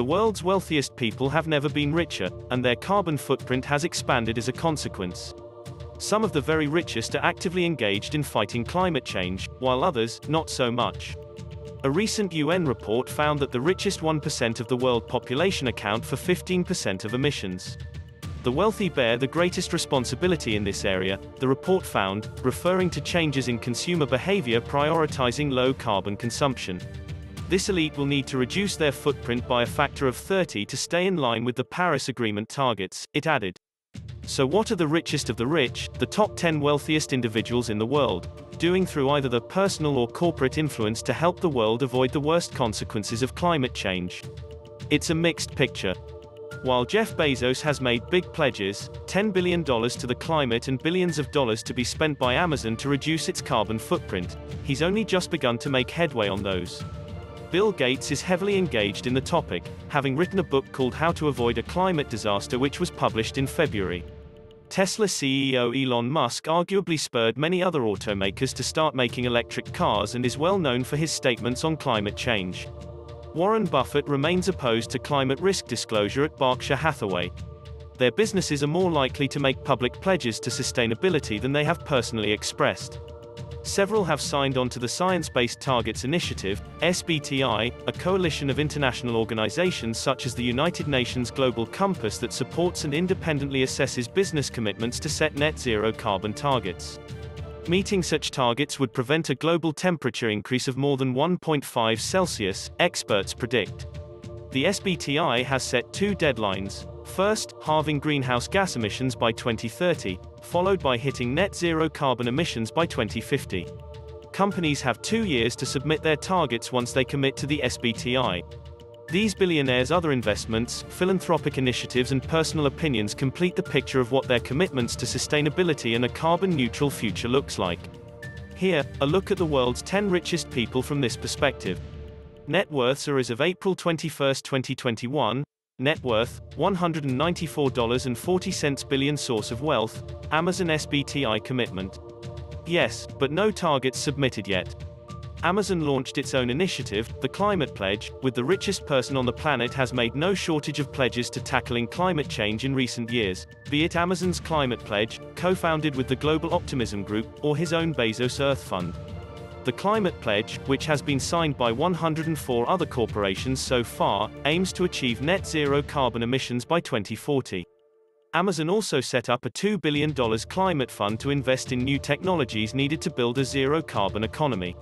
The world's wealthiest people have never been richer, and their carbon footprint has expanded as a consequence. Some of the very richest are actively engaged in fighting climate change, while others, not so much. A recent UN report found that the richest 1% of the world population account for 15% of emissions. The wealthy bear the greatest responsibility in this area, the report found, referring to changes in consumer behavior prioritizing low carbon consumption. This elite will need to reduce their footprint by a factor of 30 to stay in line with the Paris Agreement targets, it added. So what are the richest of the rich, the top 10 wealthiest individuals in the world, doing through either their personal or corporate influence to help the world avoid the worst consequences of climate change? It's a mixed picture. While Jeff Bezos has made big pledges, $10 billion to the climate and billions of dollars to be spent by Amazon to reduce its carbon footprint, he's only just begun to make headway on those. Bill Gates is heavily engaged in the topic, having written a book called How To Avoid A Climate Disaster, which was published in February. Tesla CEO Elon Musk arguably spurred many other automakers to start making electric cars and is well known for his statements on climate change. Warren Buffett remains opposed to climate risk disclosure at Berkshire Hathaway. Their businesses are more likely to make public pledges to sustainability than they have personally expressed. Several have signed on to the Science-Based Targets Initiative, SBTI, a coalition of international organizations such as the United Nations Global Compass that supports and independently assesses business commitments to set net zero carbon targets. Meeting such targets would prevent a global temperature increase of more than 1.5 Celsius, experts predict. The SBTI has set two deadlines. First, halving greenhouse gas emissions by 2030, followed by hitting net zero carbon emissions by 2050. Companies have 2 years to submit their targets once they commit to the SBTI. These billionaires' other investments, philanthropic initiatives and personal opinions complete the picture of what their commitments to sustainability and a carbon-neutral future looks like. Here, a look at the world's 10 richest people from this perspective. Net worths are as of April 21, 2021, net worth, $194.40 billion. Source of wealth, Amazon SBTI commitment. Yes, but no targets submitted yet. Amazon launched its own initiative, the Climate Pledge, with the richest person on the planet has made no shortage of pledges to tackling climate change in recent years, be it Amazon's Climate Pledge, co-founded with the Global Optimism Group, or his own Bezos Earth Fund. The Climate Pledge, which has been signed by 104 other corporations so far, aims to achieve net zero carbon emissions by 2040. Amazon also set up a $2 billion climate fund to invest in new technologies needed to build a zero carbon economy.